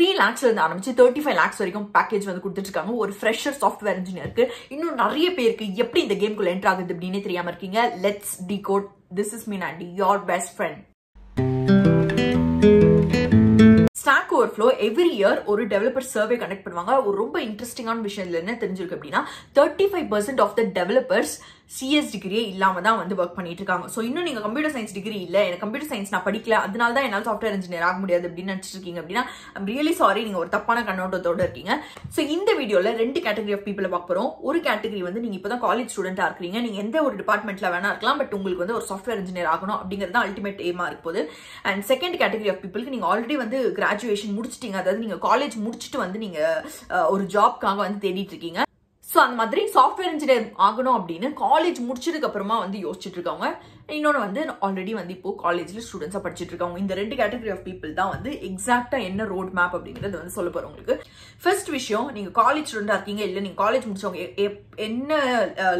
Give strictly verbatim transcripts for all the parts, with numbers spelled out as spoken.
Three லேக்ஸ்ல இருந்து ஆரம்பிச்சு thirty five lakhs வரைக்கும் பேக்கேஜ் வந்து கொடுத்துட்டு இருக்காங்க ஒரு ஃப்ரெஷர் சாஃப்ட்வேர் இன்ஜினியருக்கு. இன்னும் நிறைய பேருக்கு எப்படி இந்த கேம்குள்ள என்டர் ஆகுது அப்படின்னு தெரியாம இருக்கீங்க. Let's decode. This is Meenandi, your best friend. Stock overflow every year ஒரு டெவலப்பர் சர்வே கண்டக்ட் பண்ணுவாங்க. ஒரு ரொம்ப இன்ட்ரெஸ்டிங்கான விஷயம் என்ன தெரிஞ்சிருக்கு அப்படின்னா, thirty five percent of the developers CS டிகிரியே இல்லாம தான் வந்து ஒர்க் பண்ணிட்டு இருக்காங்க. ஸோ இன்னும் நீங்க கம்ப்யூட்டர் சயின்ஸ் டிகிரி இல்லை, எனக்கு கம்ப்யூட்டர் சயின்ஸ் நான் படிக்கல, அதனால தான் என்னால் சாஃப்ட்வேர் இன்ஜினியர் ஆக முடியாது அப்படின்னு நினைச்சிட்டு இருக்கீங்க அப்படின்னா ஐம் ரியலி சாரி, நீங்க ஒரு தப்பான கண்ணோட்டத்தோட இருக்கீங்க. ஸோ இந்த வீடியோல ரெண்டு கேட்டகரி ஆஃப் பீப்புளை பார்க்க போறோம். ஒரு கேட்டகரி வந்து நீங்க இப்பதான் காலேஜ் ஸ்டூடெண்டா இருக்கிறீங்க, நீங்க எந்த ஒரு டிபார்ட்மெண்ட்ல வேணா இருக்கலாம், பட் உங்களுக்கு வந்து ஒரு சாஃப்ட்வேர் இன்ஜினியர் ஆகணும் அப்படிங்கிறது அல்டிமேட் ஏமா இருக்கு போது. அண்ட் செகண்ட் கேட்டகரி ஆஃப் பீப்புளுக்கு நீங்க ஆல்ரெடி வந்து கிராஜுவேஷன் முடிச்சிட்டீங்க, அதாவது நீங்க காலேஜ் முடிச்சுட்டு வந்து நீங்க ஒரு ஜாப்காக வந்து தேடிட்டு இருக்கீங்க. ஸோ அந்த மாதிரி சாஃப்ட்வேர் இன்ஜினியர் ஆகணும் அப்படின்னு காலேஜ் முடிச்சதுக்கு அப்புறமா வந்து யோசிச்சுட்டு இருக்காங்க. இன்னொன்று வந்து ஆல்ரெடி வந்து இப்போ காலேஜில் ஸ்டூடெண்ட்ஸாக படிச்சுட்டு இருக்காங்க. இந்த ரெண்டு கேட்டகரி ஆஃப் பீப்புள் தான் வந்து எக்ஸாக்டாக என்ன ரோட் மேப் அப்படிங்கிறது வந்து சொல்ல போகிறோம் உங்களுக்கு. ஃபர்ஸ்ட் விஷயம், நீங்கள் காலேஜ் ஸ்டூடெண்டாக இருக்கீங்க இல்லை நீங்கள் காலேஜ் முடிச்சவங்க என்ன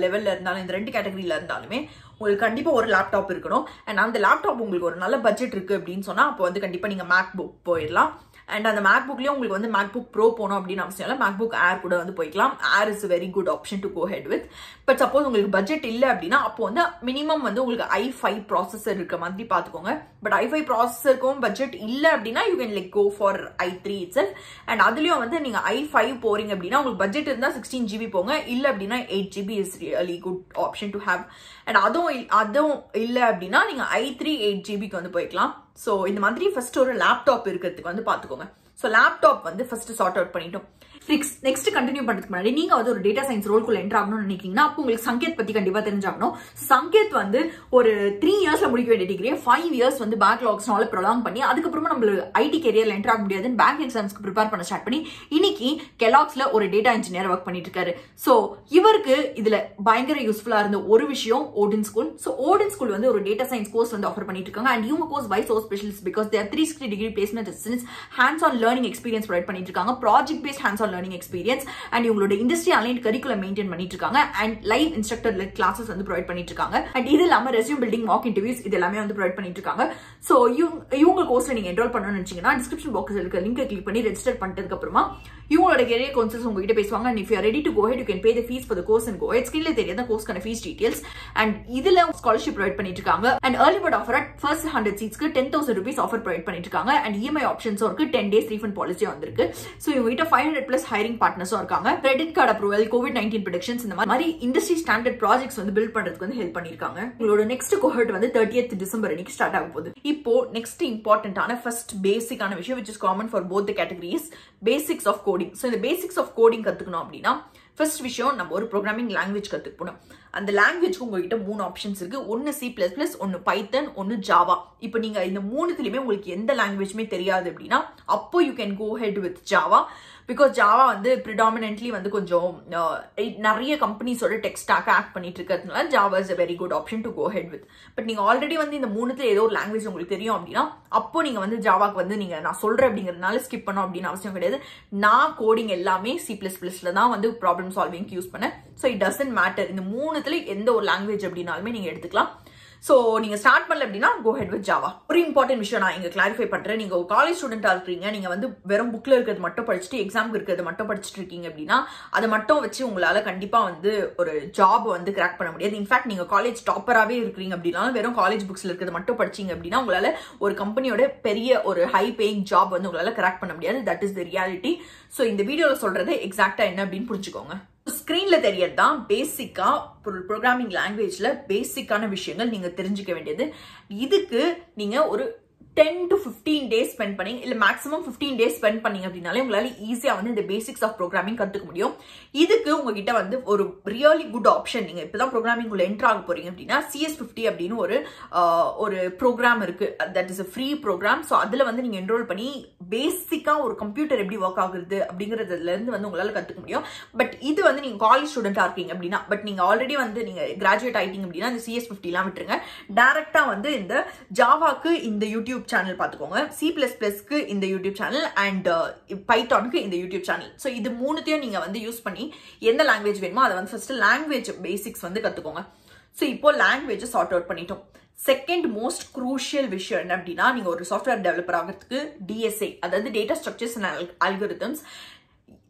லெவலில் இருந்தாலும், இந்த ரெண்டு கேட்டகரியில் இருந்தாலுமே உங்களுக்கு கண்டிப்பாக ஒரு லேப்டாப் இருக்கணும். அண்ட் அந்த லேப்டாப் உங்களுக்கு ஒரு நல்ல பட்ஜெட் இருக்குது அப்படின்னு சொன்னால் அப்போ வந்து கண்டிப்பாக நீங்கள் மேக் புக் போயிடலாம். அண்ட் அந்த மேக் புக்லேயும் உங்களுக்கு வந்து மேக் புக் ப்ரோ போகணும் அப்படின்னு அவசியம் இல்லை, மேக் புக் ஏர் கூட வந்து போய்க்கலாம். Air is very good option to go head with. But suppose உங்களுக்கு பட்ஜெட் இல்லை அப்படின்னா அப்போ வந்து மினிமம் வந்து உங்களுக்கு ஐ ஃபைவ் ப்ராசஸர் இருக்க மாதிரி பார்த்துக்கோங்க. பட் ஐ ஃபைவ் ப்ராசஸருக்கும் பட்ஜெட் இல்லை அப்படின்னா you can like go for i three itself. And அதுலேயும் வந்து நீங்கள் ஐ ஃபைவ் போறீங்க அப்படின்னா உங்களுக்கு பட்ஜெட் இருந்தால் சிக்ஸ்டீன் ஜிபி போங்க, இல்லை அப்படின்னா eight GB is really good option to have. And அதுவும் அதுவும் இல்லை அப்படின்னா நீங்கள் ஐ த்ரீ எயிட் ஜிபிக்கு வந்து போய்க்கலாம். ஸோ இந்த மாதிரி ஃபர்ஸ்ட் ஒரு லேப்டாப் இருக்கிறதுக்கு வந்து பார்த்துக்கோங்க. ஸோ லேப்டாப் வந்து ஃபர்ஸ்ட் சார்ட் அவுட் பண்ணிட்டோம். நெக்ஸ்ட் நெக்ஸ்ட் கண்டினியூ பண்றதுக்கு முன்னாடி நீங்க வந்து ஒரு டேட்டா சயின்ஸ் ரோல்குள்ள என்டர் ஆகணும்னு நினைக்கிறீங்கன்னா அப்போ உங்களுக்கு சங்கேத் பத்தி கண்டிப்பா தெரிஞ்சாகணும். சங்கேத் வந்து ஒரு த்ரீ இயர்ஸ்ல முடிக்க வேண்டிய டிகிரி ஃபைவ் இயர்ஸ் வந்து பேக்லாக்ஸ்னால ப்ரொலாங் பண்ணி அதுக்கப்புறமா நம்மளுக்கு ஐடி கெரியர்ல என்டர் ஆக முடியாதுன்னு பேங்க் எக்ஸாம்ஸ்க்கு ப்ரிப்பேர் பண்ண ஸ்டார்ட் பண்ணி இன்னைக்கு கெலாக்ஸ்ல ஒரு டேட்டா இன்ஜினியர் ஒர்க் பண்ணிட்டு இருக்காரு. ஸோ இவருக்கு இதுல பயங்கர யூஸ்ஃபுல்லா இருந்த ஒரு விஷயம் Odin school. So Odin school வந்து ஒரு டேட்டா சயின்ஸ் கோர்ஸ் வந்து ஆஃபர் பண்ணிட்டு இருக்காங்க. அண்ட் இவங்க course by so specialist because there three sixty degree placement assistance, hands on learning experience provide பண்ணிட்டு இருக்காங்க, project based hands on learning experience. And இவங்களோட industry aligned curriculum maintain பண்ணிட்டு இருக்காங்க. And live instructor led classes வந்து provide பண்ணிட்டு இருக்காங்க. And இது இல்லாம ரெஸ்யூம் பில்டிங், மாக் இன்டர்வியூஸ் இது எல்லாமே வந்து ப்ரொவைட் பண்ணிட்டு இருக்காங்க. சோ இவங்க கோர்ஸ்ல நீங்க என்ரோல் பண்ணணும்னு நினைச்சீங்கன்னா டிஸ்கிரிப்ஷன் பாக்ஸ்ல இருக்க லிங்கை கிளிக் பண்ணி ரெஜிஸ்டர் பண்ணிட்டதுக்கு அப்புறமா இவங்களோட கெரியர் கவுன்சிலர்ஸ் உங்ககிட்ட பேசுவாங்க. And if you are ready to go ahead you can pay the fees for the course and go ahead. ஸ்கிரீன்ல தெரியாத கோர்ஸ்க்கான ஃபீஸ் டீடைல்ஸ் அண்ட் இதுல ஸ்காலர்ஷிப் ப்ரொவைட் பண்ணிட்டு இருக்காங்க. And early bird offer at first hundred சீட்ஸ்க்கு ten thousand rupees offer provide பண்ணிட்டு இருக்காங்க. And EMI ஆப்ஷன்ஸும் இருக்கு, டென் டேஸ் ரீஃபண்ட் பாலிசி வந்திருக்கு. சோ இவங்ககிட்ட ஃபைவ் ஹண்ட்ரட் பிளஸ் ஹைரிங் பார்ட்னர்ஸும் இருக்காங்க. Credit card approval, Covid nineteen predictions இந்த மாதிரி இண்டஸ்ட்ரி ஸ்டாண்டர்ட் ப்ராஜெக்ட்ஸ் வந்து பில்ட் பண்றதுக்கு வந்து ஹெல்ப் பண்ணிருக்காங்க. உங்களோட நெக்ஸ்ட் கோஹெட் வந்து தேர்ட்டியத் டிசம்பர் அன்னைக்கு ஸ்டார்ட் ஆக போகுது. இப்போ நெக்ஸ்ட் இம்பார்ட்டன்டான ஃபர்ஸ்ட் பேசிக்கான விஷயம் which is common for both the categories, basics of coding. So இந்த பேசிக்ஸ் ஆஃப் கோடிங் கத்துக்கணும் அப்படின்னா ஃபர்ஸ்ட் விஷயம் நம்ம ஒரு ப்ரோக்ராமிங் லாங்குவேஜ் கற்றுக்கணும். அந்த லாங்குவேஜ்க்கு உங்ககிட்ட மூணு ஆப்ஷன்ஸ் இருக்குது. ஒன்று சி பிளஸ் பிளஸ், ஒன்று பைத்தன், ஒன்று ஜாவா. இப்போ நீங்கள் இந்த மூணுத்துலையுமே உங்களுக்கு எந்த லாங்குவேஜுமே தெரியாது அப்படின்னா அப்போ you can go head with Java. Because Java வந்து ப்ரிடாமினன்ட்லி வந்து கொஞ்சம் நிறைய கம்பெனிஸோட டெக் ஸ்டாக்கை ஆக்ட் பண்ணிட்டு இருக்கிறதுனால Java is a very good option to go head with. But நீங்கள் ஆல்ரெடி வந்து இந்த மூணுத்துல ஏதோ ஒரு லாங்குவேஜ் உங்களுக்கு தெரியும் அப்படின்னா அப்போ நீங்கள் வந்து ஜாவாக்கு வந்து நீங்கள் நான் சொல்கிறேன் அப்படிங்கிறதுனால ஸ்கிப் பண்ணோம் அப்படின்னு அவசியம் கிடையாது. நான் கோடிங் எல்லாமே சி பிளஸ் பிளஸ்ல தான் வந்து ப்ராப்ளம் சால்விங்க்கு யூஸ் பண்ண. சோ இட் டசன்ட் மேட்டர், இந்த மூணுத்துல எந்த ஒரு லாங்குவேஜ் அப்படினாலுமே நீங்க எடுத்துக்கலாம். சோ நீங்க ஸ்டார்ட் பண்ணல அப்படின்னா கோ ஹெட் வித் ஜாவா. ஒரு இம்பார்ட்டன்ட் விஷயம் நான் இங்க கிளாரிஃபை பண்றேன். நீங்க ஒரு காலேஜ் ஸ்டூடெண்டா இருக்கீங்க, நீங்க வந்து வெறும் புக்ல இருக்கிறது மட்டும் படிச்சுட்டு எக்ஸாம் இருக்கிறது மட்டும் படிச்சுட்டு இருக்கீங்க அப்படின்னா அதை மட்டும் வச்சு உங்களால கண்டிப்பா வந்து ஒரு ஜாப் வந்து கிராக் பண்ண முடியாது. இன்ஃபேக்ட் நீங்க காலேஜ் டாப்பராகவே இருக்கிறீங்க அப்படின்னாலும் வெறும் காலேஜ் புக்ஸ்ல இருக்கிறது மட்டும் படிச்சீங்க அப்படின்னா உங்களால ஒரு கம்பெனியோட பெரிய ஒரு ஹை பேயிங் ஜாப் வந்து உங்களால கிராக் பண்ண முடியாது. That is the reality. So இந்த வீடியோல சொல்றது எக்ஸாக்டா என்ன அப்படின்னு புரிஞ்சுக்கோங்க. ஸ்கிரீன்ல தெரியறது தான் பேசிக்கா ப்ரோக்ராமிங் லாங்குவேஜ்ல பேசிக்கான விஷயங்கள் நீங்க தெரிஞ்சுக்க வேண்டியது. இதுக்கு நீங்க ஒரு ten to fifteen days spend பண்ணீங்க இல்ல மேக்ஸிமம் ஃபிஃப்டீன் டேஸ் ஸ்பெண்ட் பண்ணீங்க அப்படின்னாலே உங்களால ஈஸியா வந்து இந்த பேசிக்ஸ் ஆஃப் ப்ரோக்ராமிங் கத்துக்க முடியும். இதுக்கு உங்ககிட்ட வந்து ஒரு ரியலி குட் ஆப்ஷன், நீங்க இப்பதான் ப்ரோக்ராமிங் உள்ள என்டர் ஆக போறீங்க அப்படின்னா சிஎஸ் பிப்டி அப்படின்னு ஒரு ஒரு ப்ரோக்ராம் இருக்கு. That is a free program. So அதுல வந்து நீங்க என்ரோல் பண்ணி பேசிக்கா ஒரு கம்ப்யூட்டர் எப்படி ஒர்க் ஆகுறது அப்படிங்கறதுல இருந்து வந்து உங்களால கத்துக்க முடியும். பட் இது வந்து நீங்க காலேஜ் ஸ்டூடெண்டா இருக்கீங்க அப்படின்னா, பட் நீங்க ஆல்ரெடி வந்து நீங்க கிராஜுவேட் ஆயிட்டீங்க அப்படின்னா இந்த சிஎஸ் பிப்டி எல்லாம் விட்டுருங்க, டைரக்டா வந்து இந்த ஜாவாக்கு இந்த யூடியூப் சேனல் பாத்துக்கோங்க, சி பிளஸ் பிளஸ்க்கு இந்த யூடியூப் சேனல் அண்ட் பைத்தானுக்கு இந்த யூடியூப் சேனல். ஸோ இது மூணுத்தையும் நீங்க வந்து யூஸ் பண்ணி எந்த லாங்குவேஜ் வேணுமோ அதை வந்து ஃபர்ஸ்ட் லாங்குவேஜ் பேசிக்ஸ் வந்து கத்துக்கோங்க. So இப்போ language sort out பண்ணிட்டோம். Second most crucial விஷயம் என்ன அப்படின்னா, நீங்க ஒரு சாஃப்ட்வேர் டெவலப்பர் ஆகிறதுக்கு D S A, அதாவது டேட்டா ஸ்ட்ரக்சர்ஸ் அண்ட் அல்காரிதம்ஸ்.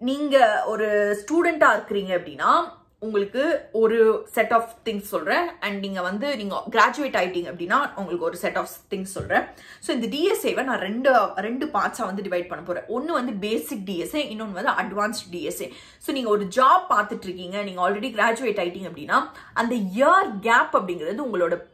நீங்க ஒரு ஸ்டூடெண்டா இருக்கிறீங்க அப்படின்னா உங்களுக்கு ஒரு செட் ஆஃப் திங்ஸ் சொல்றேன், அண்ட் நீங்க வந்து நீங்க கிராஜுவேட் ஆயிட்டீங்க அப்படின்னா உங்களுக்கு ஒரு செட் ஆஃப் திங்ஸ் சொல்றேன். ஸோ இந்த டிஎஸ்ஏவை நான் ரெண்டு ரெண்டு பார்ட்ஸா வந்து டிவைட் பண்ண போறேன். ஒன்னு வந்து பேசிக் டிஎஸ்ஏ, இன்னொன்று வந்து அட்வான்ஸ்ட் டிஎஸ்ஏ. ஸோ நீங்க ஒரு ஜாப் பார்த்துட்டு இருக்கீங்க, நீங்க ஆல்ரெடி கிராஜுவேட் ஆயிட்டீங்க அப்படின்னா அந்த இயர் கேப் அப்படிங்கிறது உங்களோட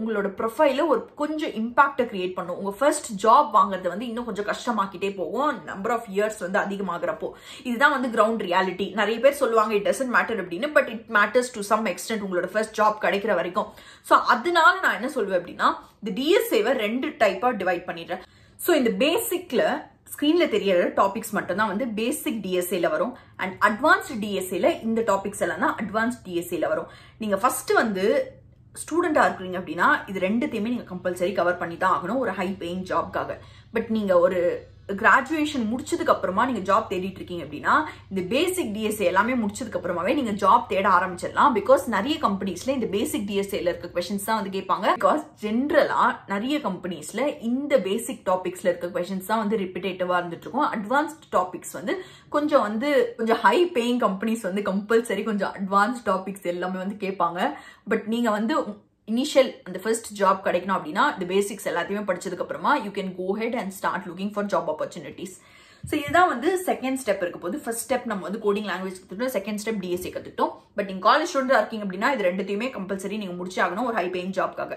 உங்களோட ப்ரொஃபைல ஒரு கொஞ்சம் இம்பாக்டை கிரியேட் பண்ணும். உங்க ஃபர்ஸ்ட் ஜாப் வாங்குறது வந்து இன்னும் கொஞ்சம் கஷ்டமாக்கிட்டே போகும், நம்பர் ஆஃப் இயர்ஸ் வந்து அதிகமாகறப்போ. இதுதான் வந்து கிரவுண்ட் ரியாலிட்டி. நிறைய பேர் சொல்லுவாங்க இட் டசன்ட் மேட்டர் அப்படின்னு, but it matters to some extent உங்களோட ஃபர்ஸ்ட் ஜாப் கிடைக்கிற வரைக்கும். ஸோ அதனால நான் என்ன சொல்வேன் அப்படின்னா, இந்த டிஎஸ்ஏவை ரெண்டு டைப்பா டிவைட் பண்ணிடுறேன். ஸோ இந்த பேசிக்ல ஸ்கிரீன்ல தெரியற டாபிக்ஸ் மட்டும் தான் வந்து பேசிக் டிஎஸ்ஏல வரும், அண்ட் அட்வான்ஸ்ட் டிஎஸ்ஏல இந்த டாபிக்ஸ் எல்லாம் தான் அட்வான்ஸ்ட் டிஎஸ்ஏல வரும். நீங்க ஃபர்ஸ்ட் வந்து ஸ்டூடெண்டா இருக்கிறீங்க அப்படின்னா இது ரெண்டுத்தையுமே நீங்க கம்பல்சரி கவர் பண்ணி தான் ஆகணும் ஒரு ஹை பேயிங் ஜாப்காக. பட் நீங்க ஒரு கிராஜுவேஷன் முடிச்சதுக்கு அப்புறமா நீங்க ஜாப் தேடிட்டு இருக்கீங்க அப்படின்னா இந்த பேசிக் டிஎஸ்ஏ எல்லாமே முடிச்சதுக்கு அப்புறமாவே நீங்க ஜாப் தேட ஆரம்பிச்சிடலாம். பிகாஸ் நிறைய கம்பெனிஸ்ல இந்த பேசிக் டிஎஸ்ஏல இருக்க கொஸ்டின்ஸ் தான் வந்து கேட்பாங்க. பிகாஸ் ஜென்ரலா நிறைய கம்பெனிஸ்ல இந்த பேசிக் டாபிக்ஸ்ல இருக்க கொஸ்டின்ஸ் தான் வந்து ரிப்பிட்டேட்டிவா இருந்துட்டு இருக்கும். அட்வான்ஸ்ட் டாபிக்ஸ் வந்து கொஞ்சம் வந்து கொஞ்சம் ஹை பேயிங் கம்பெனிஸ் வந்து கம்பல்சரி கொஞ்சம் அட்வான்ஸ் டாபிக்ஸ் எல்லாமே வந்து கேட்பாங்க. பட் நீங்க வந்து இனிஷியல் அந்த ஃபர்ஸ்ட் ஜாப் கிடைக்கணும் அப்படின்னா இந்த பேசிக்ஸ் எல்லாத்தையுமே படிச்சதுக்கு அப்புறமா you can go ahead and start looking for job opportunities. So இதுதான் வந்து செகண்ட் ஸ்டெப் இருக்க போது. ஃபர்ஸ்ட் ஸ்டெப் நம்ம வந்து கோடிங் லாங்குவேஜ் கற்றுக்கிட்டோம், செகண்ட் ஸ்டெப் டிஎஸ்ஏ கற்றுக்கிட்டோம். பட் நீங்கள் காலேஜ் ஸ்டூடெண்டாக இருக்கீங்க அப்படின்னா இது ரெண்டுத்தையுமே கம்பல்சரி நீங்கள் முடிச்சு ஆகணும் ஒரு ஹை பேயிங் ஜாப்காக.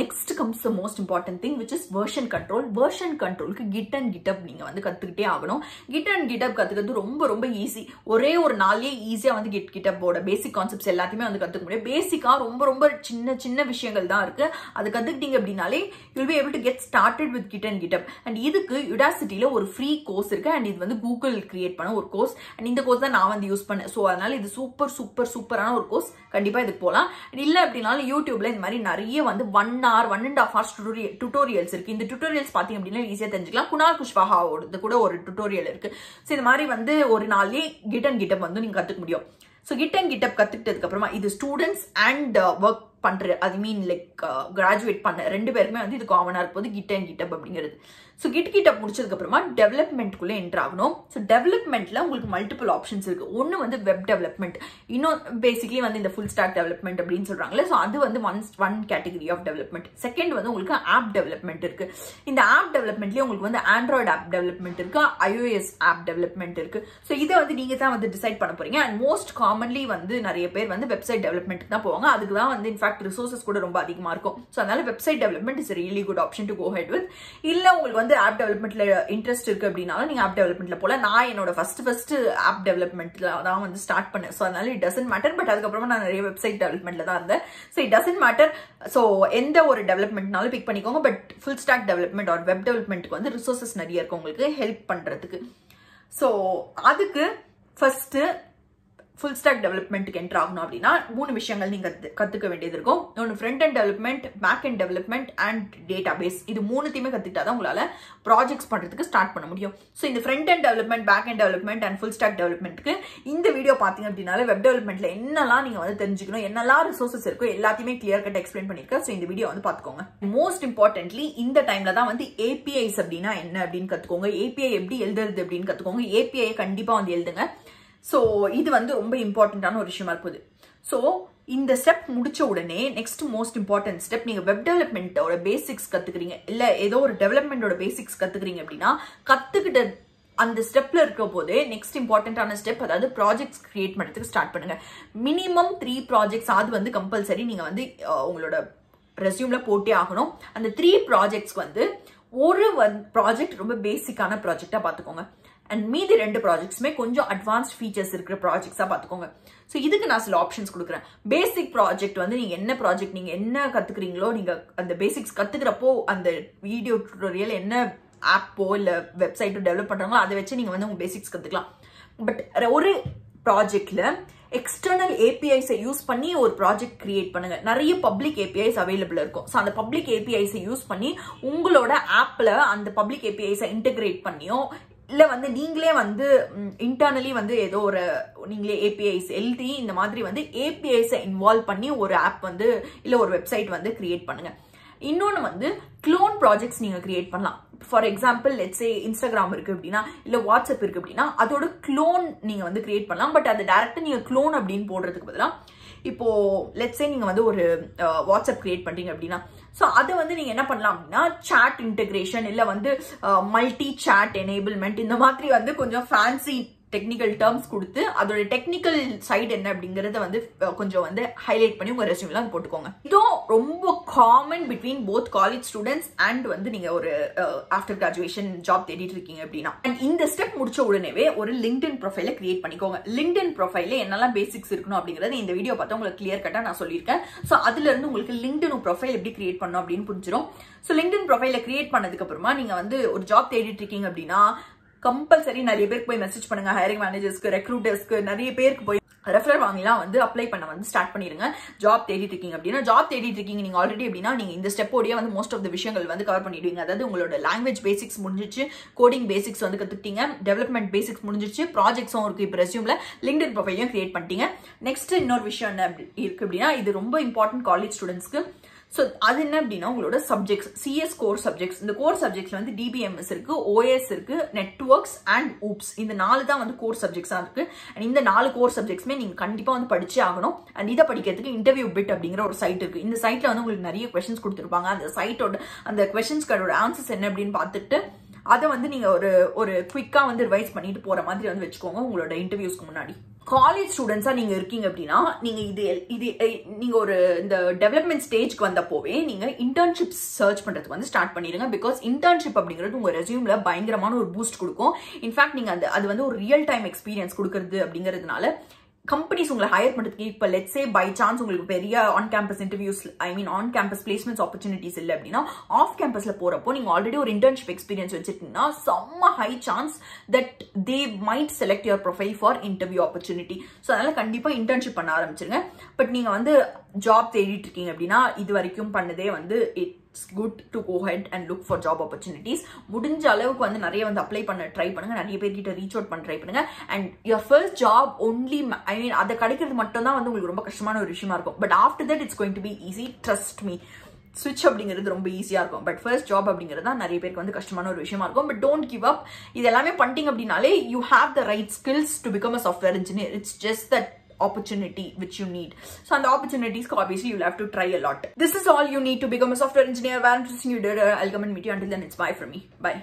Next comes the most important thing which is version control. Version கண்ட்ரோலுக்கு கிட் அண்ட் கிட்டப் நீங்கள் வந்து கற்றுக்கிட்டே ஆகணும். கிட் அண்ட் கிட்டப் கற்றுக்கிறது ரொம்ப ரொம்ப ஈஸி. ஒரே ஒரு நாள்லேயே ஈஸியாக வந்து கிட் கிட்டப்போட பேசிக் கான்செப்ட்ஸ் எல்லாத்தையுமே வந்து கற்றுக்க முடியும். பேசிக்காக ரொம்ப ரொம்ப சின்ன சின்ன விஷயங்கள் தான் இருக்குது. அது கற்றுக்கிட்டீங்க அப்படின்னாலே you'll be able to get started with Git and GitHub. And இதுக்கு யுடாசிட்டியில் ஒரு ஃப்ரீ கோர்ஸ் இருக்கு, அண்ட் இது வந்து கூகுள் கிரியேட் பண்ண ஒரு கோர்ஸ், அண்ட் இந்த கோர்ஸ் தான் நான் வந்து யூஸ் பண்ணேன். ஸோ அதனால இது சூப்பர் சூப்பர் சூப்பரான ஒரு கோர்ஸ், கண்டிப்பாக இதுக்கு போகலாம். இல்லை அப்படின்னாலும் யூடியூப்ல இந்த மாதிரி நிறைய வந்து one hour one and half hours tutorials இருக்கு. இந்த டுட்டோரியல்ஸ் பார்த்தீங்க அப்படின்னா ஈஸியாக தெரிஞ்சுக்கலாம். குணால் குஷ்வாஹாவோட கூட ஒரு டுட்டோரியல் இருக்கு. ஸோ இது மாதிரி வந்து ஒரு நாளே கிட் அண்ட் கிட்டப் வந்து நீங்க கற்றுக்க முடியும். ஸோ கிட் அண்ட் கிட்டப் கற்றுக்கிட்டதுக்கு அப்புறமா இது ஸ்டூடெண்ட்ஸ் அண்ட் ஒர்க் பண்ற ஐ மீன் லைக் கிராஜுவேட் பண்ண ரெண்டு பேருக்குமே வந்து இது காமனாக இருக்க போது கிட் அண்ட் கிட்டப் அப்படிங்கிறது. ஸோ கிட் கிட்டப் முடிச்சதுக்கு அப்புறமா டெவலப்மெண்ட்குள்ளே என்டர் ஆகணும். ஸோ டெவலப்மெண்ட்ல உங்களுக்கு மல்டிபிள் ஆப்ஷன்ஸ் இருக்கு. ஒன்று வந்து வெப் டெவலப்மெண்ட், இன்னும் பேசிக்லி வந்து இந்த ஃபுல் ஸ்டாக் டெவலப்மெண்ட் அப்படின்னு சொல்றாங்களே. ஸோ அது வந்து one one category of development. Second வந்து உங்களுக்கு ஆப் டெவலப்மெண்ட் இருக்கு. இந்த ஆப் டெவலப்மெண்ட்லேயே உங்களுக்கு வந்து ஆண்ட்ராய்டு ஆப் டெவலப்மெண்ட் இருக்கு, ஐஓஎஸ் ஆப் டெவலப்மெண்ட் இருக்கு. ஸோ இதை வந்து நீங்க தான் வந்து டிசைட் பண்ண போறீங்க. அண்ட் மோஸ்ட் காமன்லி வந்து நிறைய பேர் வந்து வெப்சைட் டெவலப்மெண்ட்டுக்கு தான் போவாங்க. அதுக்கு தான் வந்து இன்ஃபேக்ட் ரிசோர்சஸ் கூட ரொம்ப அதிகமாக இருக்கும். ஸோ அதனால website development is really good option to go head with. இல்லை உங்களுக்கு வந்து ஆப் டெவலப்மெண்ட்ல இன்ட்ரெஸ்ட் இருக்கு அப்படின்னாலும் நீங்க ஆப் டெவலப்மெண்ட்ல போல. நான் என்னோட ஃபர்ஸ்ட் ஃபர்ஸ்ட் ஆப் டெவலப்மெண்ட்ல தான் வந்து ஸ்டார்ட் பண்ணேன். ஸோ அதனால இட் டசன்ட் மேட்டர். பட் அதுக்கப்புறமா நான் நிறைய வெப்சைட் டெவலப்மெண்ட்ல தான் இருந்தேன். So it doesn't matter. So எந்த ஒரு டெவலப்மெண்ட்னாலும் பிக் பண்ணிக்கோங்க. But full stack development or web டெவலப்மெண்ட்டுக்கு வந்து ரிசோர்சஸ் நிறைய இருக்கு உங்களுக்கு ஹெல்ப் பண்றதுக்கு. ஸோ அதுக்கு ஃபர்ஸ்ட் ஃபுல் ஸ்டாக் டெவலப்மெண்ட்டுக்கு என்டர் ஆகணும் அப்படின்னா மூணு விஷயங்கள் நீங்கள் கற்றுக்க வேண்டியது இருக்கும். ஒன்று front end development, back end development and database. இது மூணுத்தையுமே கற்றுக்கிட்டா தான் உங்களால் ப்ராஜெக்ட்ஸ் பண்ணுறதுக்கு ஸ்டார்ட் பண்ண முடியும். ஸோ இந்த front end development, back end development and full stack டெவலப்மெண்ட்டுக்கு இந்த வீடியோ பார்த்தீங்க அப்படின்னால வெப் டெவலப்மெண்ட்டில் என்னெல்லாம் நீங்கள் வந்து தெரிஞ்சுக்கணும், என்னெல்லாம் ரிசோர்ஸஸ் இருக்கோ எல்லாத்தையுமே கிளியர் கட் எக்ஸ்பிளைன் பண்ணியிருக்கேன். ஸோ இந்த வீடியோ வந்து பார்த்துக்கோங்க. மோஸ்ட் இம்பார்ட்டன்ட்லி இந்த டைமில் தான் வந்து ஏபிஐஸ் அப்படின்னா என்ன அப்படின்னு கற்றுக்கோங்க. ஏபிஐ எப்படி எழுதுறது அப்படின்னு கற்றுக்கோங்க. ஏபிஐயை கண்டிப்பாக வந்து எழுதுங்க. ஸோ இது வந்து ரொம்ப இம்பார்ட்டண்ட்டான ஒரு விஷயமா இருக்குது. ஸோ இந்த ஸ்டெப் முடிச்ச உடனே நெக்ஸ்ட் மோஸ்ட் இம்பார்ட்டன்ட் ஸ்டெப், நீங்கள் வெப் டெவலப்மெண்ட்டோட பேசிக்ஸ் கற்றுக்கிறீங்க இல்லை ஏதோ ஒரு டெவலப்மெண்ட்டோட பேசிக்ஸ் கற்றுக்கிறீங்க அப்படின்னா கற்றுக்கிட்ட அந்த ஸ்டெப்ல இருக்க போதே நெக்ஸ்ட் இம்பார்ட்டன்டான ஸ்டெப், அதாவது ப்ராஜெக்ட்ஸ் கிரியேட் பண்ணுறதுக்கு ஸ்டார்ட் பண்ணுங்க. மினிமம் த்ரீ ப்ராஜெக்ட்ஸ் அது வந்து கம்பல்சரி நீங்கள் வந்து உங்களோட ரெஸ்யூம்ல போட்டே ஆகணும். அந்த த்ரீ ப்ராஜெக்ட்ஸ்க்கு வந்து ஒரு ப்ராஜெக்ட் ரொம்ப பேசிக்கான ப்ராஜெக்டாக பார்த்துக்கோங்க, அண்ட் மீதி ரெண்டு ப்ராஜெக்ட்ஸுமே கொஞ்சம் அட்வான்ஸ்ட் ஃபீச்சர்ஸ் இருக்கிற ப்ராஜெக்ட்ஸாக பார்த்துக்கோங்க. ஸோ இதுக்கு நான் சில ஆப்ஷன்ஸ் கொடுக்குறேன். பேசிக் ப்ராஜெக்ட் வந்து நீங்கள் என்ன ப்ராஜெக்ட் நீங்கள் என்ன கற்றுக்குறீங்களோ, நீங்கள் அந்த பேசிக்ஸ் கற்றுக்கிறப்போ அந்த வீடியோ டுட்டோரியல் என்ன ஆப்போ இல்லை வெப்சைட்டோ டெவலப் பண்ணுறாங்களோ அதை வச்சு நீங்கள் வந்து உங்கள் பேசிக்ஸ் கற்றுக்கலாம். பட் ஒரு ப்ராஜெக்டில் எக்ஸ்டர்னல் ஏபிஐஸை யூஸ் பண்ணி ஒரு ப்ராஜெக்ட் கிரியேட் பண்ணுங்க. நிறைய பப்ளிக் ஏபிஐஸ் அவைலபிள் இருக்கும். ஸோ அந்த பப்ளிக் ஏபிஐஸை யூஸ் பண்ணி உங்களோட ஆப்பில் அந்த பப்ளிக் ஏபிஐஸை இன்டெகிரேட் பண்ணியும் இல்லை வந்து நீங்களே வந்து இன்டர்னலி வந்து ஏதோ ஒரு நீங்களே ஏபிஐஸ் எல்டி இந்த மாதிரி வந்து ஏபிஐஸை இன்வால்வ் பண்ணி ஒரு ஆப் வந்து இல்லை ஒரு வெப்சைட் வந்து கிரியேட் பண்ணுங்க. இன்னொன்று வந்து க்ளோன் ப்ராஜெக்ட்ஸ் நீங்கள் கிரியேட் பண்ணலாம். For example let's a Instagram இருக்குது அப்படின்னா இல்லை வாட்ஸ்அப் இருக்குது அப்படின்னா அதோட க்ளோன் நீங்கள் வந்து கிரியேட் பண்ணலாம். பட் அது டேரெக்டாக நீங்கள் க்ளோன் அப்படின்னு போடுறதுக்கு பதிலாக இப்போ லெட்ஸே நீங்கள் வந்து ஒரு வாட்ஸ்அப் கிரியேட் பண்ணுறீங்க அப்படின்னா ஸோ அதை வந்து நீங்கள் என்ன பண்ணலாம் அப்படின்னா சாட் இன்டெகிரேஷன் இல்லை வந்து மல்டி சாட் எனேபிள்மெண்ட் இந்த மாதிரி வந்து கொஞ்சம் ஃபேன்சி டெக்னிக்கல் டேர்ம்ஸ் கொடுத்து அதோட டெக்னிக்கல் சைடு என்ன அப்படிங்கிறத வந்து கொஞ்சம் வந்து ஹைலைட் பண்ணி உங்கள் ரெஸ்யூம்லாம் போட்டுக்கோங்க. இதோ ரொம்ப common between both college students and வந்து நீங்கள் ஒரு ஆஃப்டர் கிராஜுவேஷன் ஜாப் தேடிட்டு இருக்கீங்க அப்படின்னா அண்ட் இந்த ஸ்டெப் முடிச்ச உடனேவே ஒரு லிங்க்டின் ப்ரொஃபைலை கிரியேட் பண்ணிக்கோங்க. லிங்க்டின் ப்ரொஃபைல என்னெல்லாம் பேசிக்ஸ் இருக்கணும் அப்படிங்கிறது இந்த வீடியோ பார்த்தா உங்களுக்கு கிளியர் கட்டாக நான் சொல்லியிருக்கேன். ஸோ அதுலேருந்து உங்களுக்கு லிங்க்டின் ப்ரொஃபைல் எப்படி கிரியேட் பண்ணணும் அப்படின்னு புரிஞ்சிடும். ஸோ லிங்க்டின் ப்ரொஃபைலை கிரியேட் பண்ணதுக்கு அப்புறமா நீங்கள் வந்து ஒரு ஜாப் தேடிட்டு இருக்கீங்க அப்படின்னா கம்பல்சரி நிறைய பேருக்கு போய் மெசேஜ் பண்ணுங்க. ஹையரிங் மேனேஜர்ஸ்க்கு ரெக்ரூட்டர்ஸ்க்கு நிறைய பேருக்கு போய் ரெஃபரல் வாங்கிலாம் வந்து அப்ளை பண்ண வந்து ஸ்டார்ட் பண்ணிருங்க. ஜாப் தேடிட்டு இருக்கீங்க அப்படின்னா ஜாப் தேடிட்டு இருக்கீங்க நீங்க ஆல்ரெடி அப்படின்னா நீங்க இந்த ஸ்டெப்போடய வந்து மோஸ்ட் ஆஃப் த விஷயங்கள் வந்து கவர் பண்ணிடுவீங்க. அதாவது உங்களோட லாங்குவேஜ் பேசிக்ஸ் முடிஞ்சிச்சு, கோடிங் பேசிக்ஸ் வந்து கத்துக்கிட்டீங்க, டெவலப்மெண்ட் பேசிக்ஸ் முடிஞ்சிச்சு, ப்ராஜெக்ட்ஸும் இருக்கு. இப்போ ரெஸ்யூம்ல லிங்க்டின் ப்ரொஃபைலையும் கிரியேட் பண்ணிட்டீங்க. நெக்ஸ்ட் இன்னொரு விஷயம் என்ன இருக்கு அப்படின்னா இது ரொம்ப இம்பார்ட்டன்ட் காலேஜ் ஸ்டூடெண்ட்ஸ்க்கு. ஸோ அது என்ன அப்படின்னா உங்களோட சப்ஜெக்ட்ஸ் சிஎஸ் கோர் சப்ஜெக்ட்ஸ். இந்த கோர் சப்ஜெக்ட்ஸ்ல வந்து டிபிஎம்எஸ் இருக்கு, ஓஎஸ் இருக்கு, நெட்வொர்க்ஸ் அண்ட் ஊப்ஸ் இந்த நாலு தான் வந்து கோர் சப்ஜெக்ட்ஸா இருக்கு. அண்ட் இந்த நாலு கோர் சப்ஜெக்ட்ஸ்மே நீங்க கண்டிப்பா வந்து படிச்சே ஆகணும். அண்ட் இதை படிக்கிறதுக்கு இன்டர்வியூ பிட் அப்படிங்கிற ஒரு சைட் இருக்கு. இந்த சைட்ல வந்து உங்களுக்கு நிறைய கொஸ்டின்ஸ் கொடுத்துருப்பாங்க. அந்த சைட்டோட அந்த கொஸ்டின்ஸ்களோட ஆன்சர்ஸ் என்ன அப்படின்னு பார்த்துட்டு அதை வந்து நீங்க ஒரு ஒரு குவிக்கா வந்து ரிவைஸ் பண்ணிட்டு போற மாதிரி வந்து வச்சுக்கோங்க உங்களோட இன்டர்வியூஸ்க்கு முன்னாடி. காலேஜ் ஸ்டூடெண்ட்ஸாக நீங்கள் இருக்கீங்க அப்படின்னா நீங்கள் இது இது நீங்கள் ஒரு இந்த டெவலப்மெண்ட் ஸ்டேஜ்க்கு வந்தப்போவே நீங்கள் இன்டர்ன்ஷிப் சர்ச் பண்ணுறதுக்கு வந்து ஸ்டார்ட் பண்ணிடுங்க. பிகாஸ் இன்டர்ன்ஷிப் அப்படிங்கிறது உங்கள் ரெஸ்யூமில் பயங்கரமான ஒரு பூஸ்ட் கொடுக்கும். இன்ஃபேக்ட் நீங்கள் அந்த அது வந்து ஒரு ரியல் டைம் எக்ஸ்பீரியன்ஸ் கொடுக்குறது அப்படிங்கிறதுனால கம்பெனிஸ் உங்களை ஹையர் பண்ணுறதுக்கு இப்போ லெட்ஸே பை சான்ஸ் உங்களுக்கு பெரிய on campus interviews I mean on campus placements opportunities இல்லை அப்படின்னா ஆஃப் கேம்பஸில் போகிறப்போ நீங்கள் ஆல்ரெடி ஒரு இன்டர்ன்ஷிப் எக்ஸ்பீரியன்ஸ் வச்சுருக்கீங்கன்னா செம்ம high chance that they might select your profile for interview opportunity. So அதனால் கண்டிப்பாக இன்டர்ன்ஷிப் பண்ண ஆரம்பிச்சிருங்க. பட் நீங்கள் வந்து ஜாப் தேடிட்டு இருக்கீங்க அப்படின்னா இது வரைக்கும் பண்ணதே வந்து it's good to go ahead and look for job opportunities. முடிஞ்ச அளவுக்கு வந்து நிறைய வந்து அப்ளை பண்ண ட்ரை பண்ணுங்க, நிறைய பேர்கிட்ட ரீச் அவுட் பண்ண ட்ரை பண்ணுங்க. And your first job only I mean அதை கிடைக்கிறது மட்டும் தான் வந்து உங்களுக்கு ரொம்ப கஷ்டமான ஒரு விஷயமா இருக்கும். But after that it's going to be easy, trust me. ஸ்விட்ச் அப்படிங்கிறது ரொம்ப ஈஸியாக இருக்கும். பட் ஃபர்ஸ்ட் ஜாப் அப்படிங்கிறது தான் நிறைய பேருக்கு வந்து கஷ்டமான ஒரு விஷயமா இருக்கும். But don't give up. இது எல்லாமே பண்ணிட்டீங்க அப்படின்னாலே you have the right skills to become a software engineer. It's just that opportunity which you need. So and the opportunities obviously you'll have to try a lot. This is all you need to become a software engineer. Where I'm interested in you, I'll come and meet you. Until then, it's bye from me. Bye.